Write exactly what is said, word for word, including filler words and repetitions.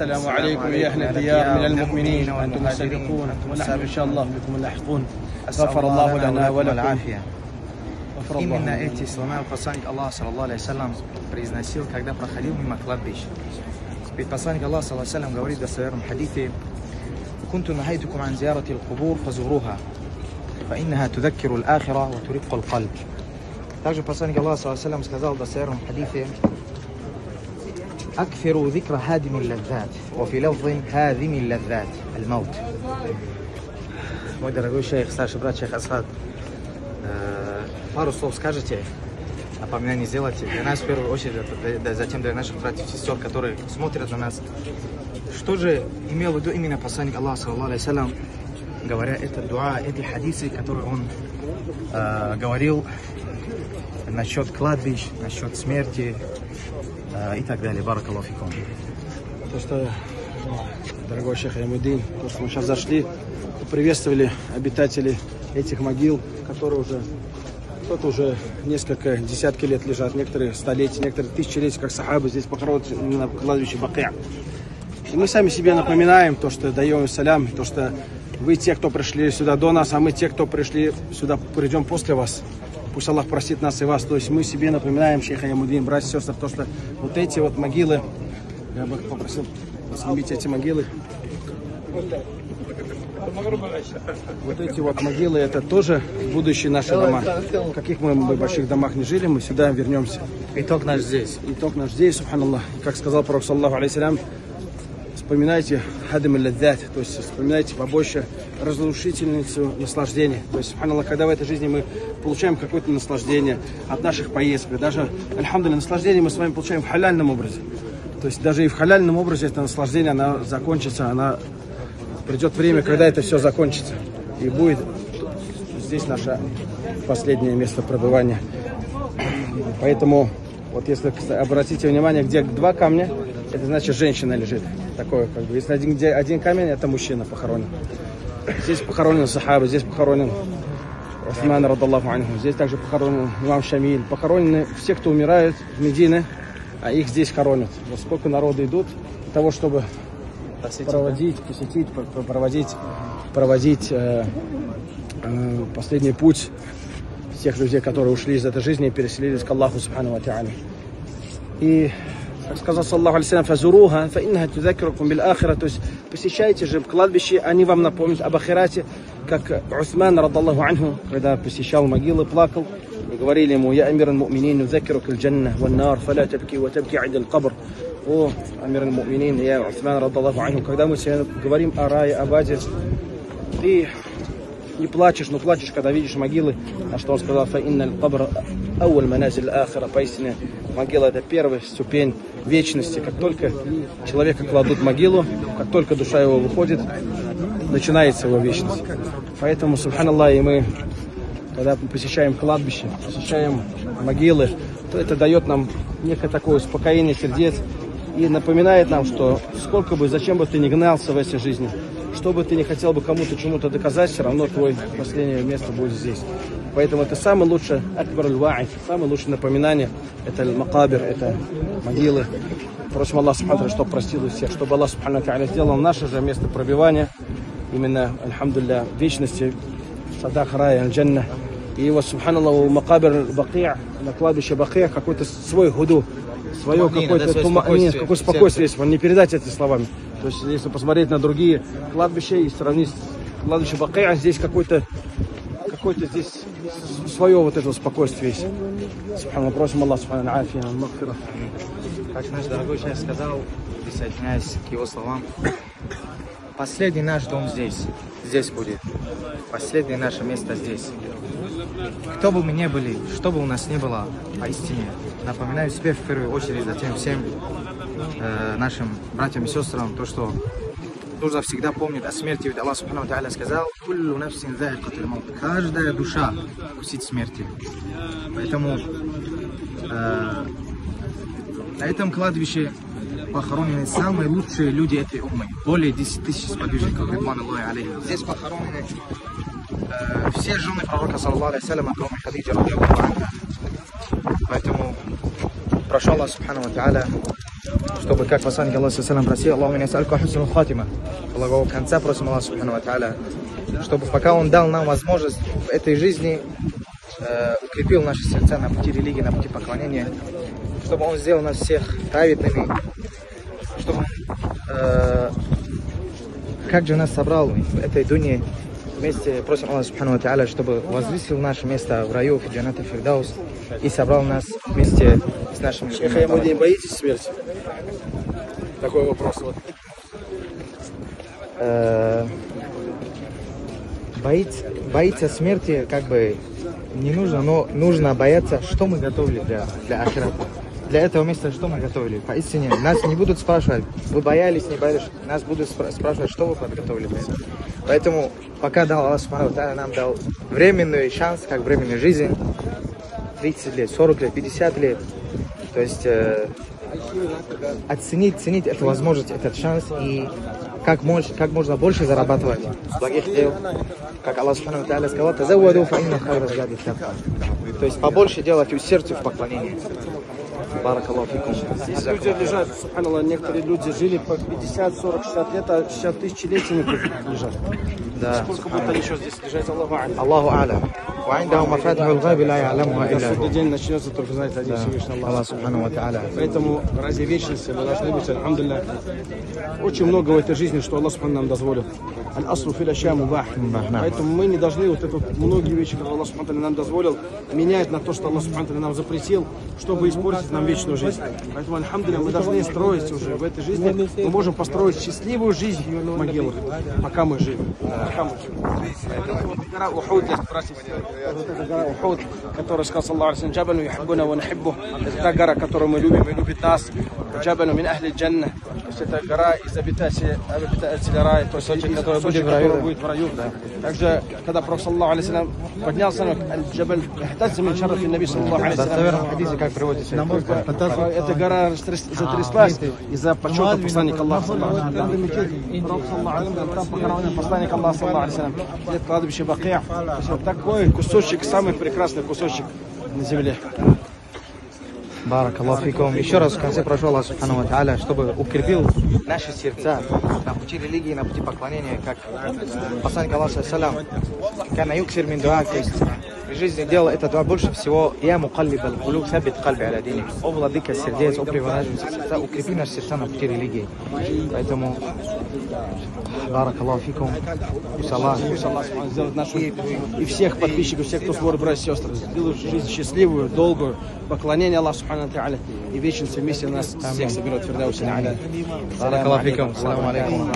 السلام عليكم يا أهل الديار من المؤمنين وأنتم السابقون ونحن إن شاء الله بكم لاحقون غفر الله لنا ولكم. Именно эти слова посланник Аллаха саллаллаху алейхи салям произносил, когда проходил мимо кладбища. Ведь посланник Аллаха саллаллаху алейхи салям говорит в достоверном хадите: «Кунту нахайтукум ан зиярати аль-кубур фазуруха, фа иннаха тудаккиру аль-ахира ва турикку аль-кальб». Также посланник Аллаха саллаллаху алейхи салям сказал в достоверном хадите: «Акфиру зикра хадими лаззат, ва фи лавзин хадими лаззат аль-маут». Мой дорогой шейх, старший брат шейх Асхад, пару слов скажете, напоминание сделайте для нас в первую очередь, а затем для наших братьев и сестер, которые смотрят на нас. Что же имел в виду именно посланник Аллаха, саллаллаху алейхи салям, говоря это дуа, эти хадисы, которые он э, говорил насчет кладбищ, насчет смерти э, и так далее. Баракаллаху фикум. То, что дорогой шейх Аямуддин, то, что мы сейчас зашли, приветствовали обитателей этих могил, которые уже кто-то уже несколько десятки лет лежат, некоторые столетия, некоторые тысячелетия, как сахабы здесь похоронят на кладбище Бакия. И мы сами себе напоминаем то, что даем им салям, то, что вы те, кто пришли сюда до нас, а мы те, кто пришли сюда, придем после вас. Пусть Аллах простит нас и вас. То есть мы себе напоминаем, шейх Аямуддин, братья и сестры, то, что вот эти вот могилы, я бы попросил посмотреть эти могилы. Вот эти вот могилы, это тоже будущие наши дома. В каких мы больших домах не жили, мы сюда вернемся. Итог наш здесь. Итог наш здесь, субханаллах. Как сказал пророк, саллаллаху алейхи салям, вспоминайте хадам аль-лаззат, то есть вспоминайте побольше разрушительницу наслаждения. То есть, субханаллах, когда в этой жизни мы получаем какое-то наслаждение от наших поездок, даже, альхамдулилля, наслаждение мы с вами получаем в халяльном образе. То есть даже и в халяльном образе это наслаждение, оно закончится, оно... Придет время, когда это все закончится. И будет здесь наше последнее место пребывания. Поэтому, вот если обратите внимание, где два камня, это значит женщина лежит. Такое, как бы. Если один, где один камень, это мужчина похоронен. Здесь похоронен сахаба, здесь похоронен Усман, радаллаху анху. Здесь также похоронен имам Шамиль. Похоронены все, кто умирают в Медине, а их здесь хоронят. Вот сколько народу идут для того, чтобы... Проводить, посетить, проводить, проводить э, э, последний путь всех людей, которые ушли из этой жизни и переселились к Аллаху субхану ва та'аля. И, как сказал саллаллаху алейхи салям, фазуруха, фа иннаха тузаккирукум бил ахира, то есть посещайте же в кладбище, они вам напомнят об ахирате, как Усман, радаллаху анху, когда посещал могилы, плакал, и говорили ему: «Я амиран му'минин, нузаккирукал джанна, ван нар, фаля табки, ва табки айдал кабр». О, амир аль-му'минин, я Усман, радаллаху анху, когда мы сегодня говорим о рае, о баде, ты не плачешь, но плачешь, когда видишь могилы, а что он сказал: «Фа инна аль-кабр ауаль маназиль ахира», поистине могила — это первая ступень вечности. Как только человека кладут в могилу, как только душа его выходит, начинается его вечность. Поэтому, субханаллах, и мы, когда мы посещаем кладбище, посещаем могилы, то это дает нам некое такое успокоение сердец, и напоминает нам, что сколько бы, зачем бы ты ни гнался в этой жизни, что бы ты не хотел бы кому-то чему-то доказать, все равно твое последнее место будет здесь. Поэтому это самое лучшее, самое лучшее напоминание, это аль-макабир, это могилы. Просим Аллах, чтобы простил всех, чтобы Аллах сделал наше же место пробивания, именно, альхамдулля, вечности, садах рая, аль-джанна. И вот, субханаллаху, макабир Бакия, на кладбище Бакия, какой-то свой худу, свое какое-то спокойствие, какое спокойствие есть, не передать эти словами. То есть, если посмотреть на другие кладбища и сравнить с кладбищем Бакия, здесь какое-то какое-то здесь свое вот это спокойствие есть. Субханаллах, просим Аллах, субханаллах, афия, махфира. Как наш дорогой шейх сказал, присоединяясь к его словам, последний наш дом здесь, здесь будет, последнее наше место здесь. Кто бы мы ни были, что бы у нас ни было, поистине, напоминаю себе в первую очередь, затем всем э, нашим братьям и сестрам, то, что нужно всегда помнить о смерти. Ведь Аллах субхану ва та'аля сказал: «Куллю нафсин заикатуль мавт», каждая душа вкусит смерти. Поэтому э, на этом кладбище похоронены самые лучшие люди этой уммы. Более десяти тысяч сподвижников, ридвануллахи алейхим. Здесь похоронены все жены пророка, саллаллаху алейхи салям, кроме Хадиджи, радиаллаху анха. Поэтому прошу Аллаха субхану ва та'аля чтобы, как посланник Аллаха саллаллаху алейхи ва саллям просил, Аллаху миня сальку хусну хатима, благого конца просим Аллаха субхану ва тааля, чтобы пока Он дал нам возможность в этой жизни, э, укрепил наши сердца на пути религии, на пути поклонения, чтобы Он сделал нас всех праведными, чтобы э, как же нас собрал в этой дуне. Вместе просим Аллаха субхану ва тааля, чтобы возвысил наше место в раю джанната Фирдаус и собрал нас вместе с нашим... Шейх Аямуддин, боитесь смерти? Такой вопрос вот. Боится, боится смерти как бы не нужно, но нужно бояться, что мы готовили для, для ахирата. Для этого места что мы готовили? Поистине, нас не будут спрашивать, вы боялись, не боялись, нас будут спра спрашивать, что вы подготовили для этого. Поэтому пока дал Аллах субхану ва тааля нам дал временный шанс, как временную жизнь, тридцать лет, сорок лет, пятьдесят лет, то есть э, оценить, ценить эту возможность, этот шанс и как, мож, как можно больше зарабатывать благих дел, как Аллах субхану ва тааля сказал, тазавваду фа инна хайра ззади ттаква, то есть побольше делать усердие в поклонении. Здесь люди лежат, субханаллах, некоторые люди жили по пятьдесят, сорок, шестьдесят лет, а сейчас тысячелетиями лежат. Да. Сколько будут они еще здесь лежать, Аллаху а'алям. Аллаху а'алям. Когда судный день начнется, только знать один Всевышний Аллах. Поэтому ради вечности мы должны быть, альхамдулиллах, очень много в этой жизни, что Аллах нам дозволил. Поэтому мы не должны вот это, многие вещи, которые Аллах нам дозволил, менять на то, что Аллах нам запретил, чтобы испортить нам вечную жизнь. Поэтому, альхамдулиллах, мы должны строить уже в этой жизни, мы можем построить счастливую жизнь в могилах, пока мы живем. Пока мы живем. Вот эта гора Ухуд, которая сказала Аль-Джабаль, «Яхбуна ва нахиббу», это гора, которую мы любим и любит нас. «Джабаль мин ахли джанна», то есть это гора из обитателей рая, то есть сочек, который будет в раю. Также, когда Пророк саллаллаху алейхи ва саллям поднялся на Аль-Джабаль, «Яхтазза мин шаррифи наби саллаллаху алейхи ва саллям», в хадисе как приводится, эта гора затряслась из-за почета посланника Аллаха. Пророк саллаллаху алейхи ва саллям, это кладбище Бакия, такой кусочек, самый прекрасный кусочек на земле. Баракаллаху фикум. Еще раз в конце прошу Аллаха субхану ва тааля, чтобы укрепил наши сердца на пути религии, на пути поклонения, как посланник Аллаха саллям, кана юксир мин дуа, то есть в жизни делал это дуа больше всего. Я мукаллиб аль-кулуб саббит кальби аля дини. О владыка сердец, о привораживайся сердца, укрепи наши сердца на пути религии. Поэтому баракаллаху фикум. Пусть Аллах сделает нашу и всех подписчиков, всех, кто смотрит, братья и сестры, сделают жизнь счастливую, долгую, поклонение Аллаху и вечность вместе нас всех соберет Фирдаусе. Баракаллаху фикум. Саламу алейкум.